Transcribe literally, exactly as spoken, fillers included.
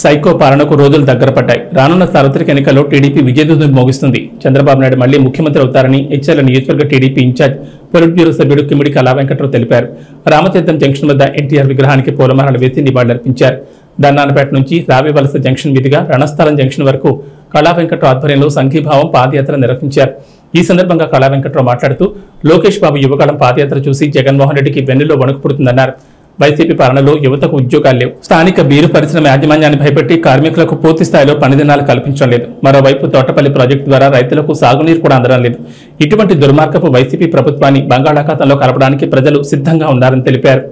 Psycho పాలనకు రోజులు దగ్గర పడ్డాయి. రానున్న సార్వత్రిక ఎన్నికల్లో టీడీపీ విజయదుందుభి మోగిస్తుంది. చంద్రబాబు నాయడు మళ్లీ ముఖ్యమంత్రి అవుతారని హెచ్ఎల్ నియోజకవర్గ టీడీపీ ఇన్ఛార్జ్ పొలిట్ బ్యూరో సభ్యుడు కిమిడి కళా వెంకటరావు తెలిపారు. రామతీర్థం జంక్షన్ వద్ద ఎన్టీఆర్ విగ్రహానికి పూలమాలలు వేసి నివాళులర్పించారు. దన్నానపేట నుంచి రావివలస జంక్షన్ మీదుగా రణస్థలం జంక్షన్ వరకు కళా వెంకటరావు ఆధ్వర్యంలో సంఘీభావం పాదయాత్ర నిర్వహించారు. ఈ సందర్భంగా కళా వెంకటరావు మాట్లాడుతూ లోకేష్ బాబు యువకాలం పాదయాత్ర చూసి జగన్మోహన్ రెడ్డికి వెన్నులో వణుకుపుడుతుందన్నారు. వైసీపీ పాలనలో యువతకు ఉద్యోగాలు లేవు. స్థానిక బీరు పరిశ్రమ యాజమాన్యాన్ని భయపెట్టి కార్మికులకు పూర్తి స్థాయిలో పనిదినాలు కల్పించలేదు. మరోవైపు తోటపల్లి ప్రాజెక్టు ద్వారా రైతులకు సాగునీరు కూడా అందడం లేదు. ఇటువంటి దుర్మార్గపు వైసీపీ ప్రభుత్వాన్ని బంగాళాఖాతంలో కలపడానికి ప్రజలు సిద్ధంగా ఉన్నారని తెలిపారు.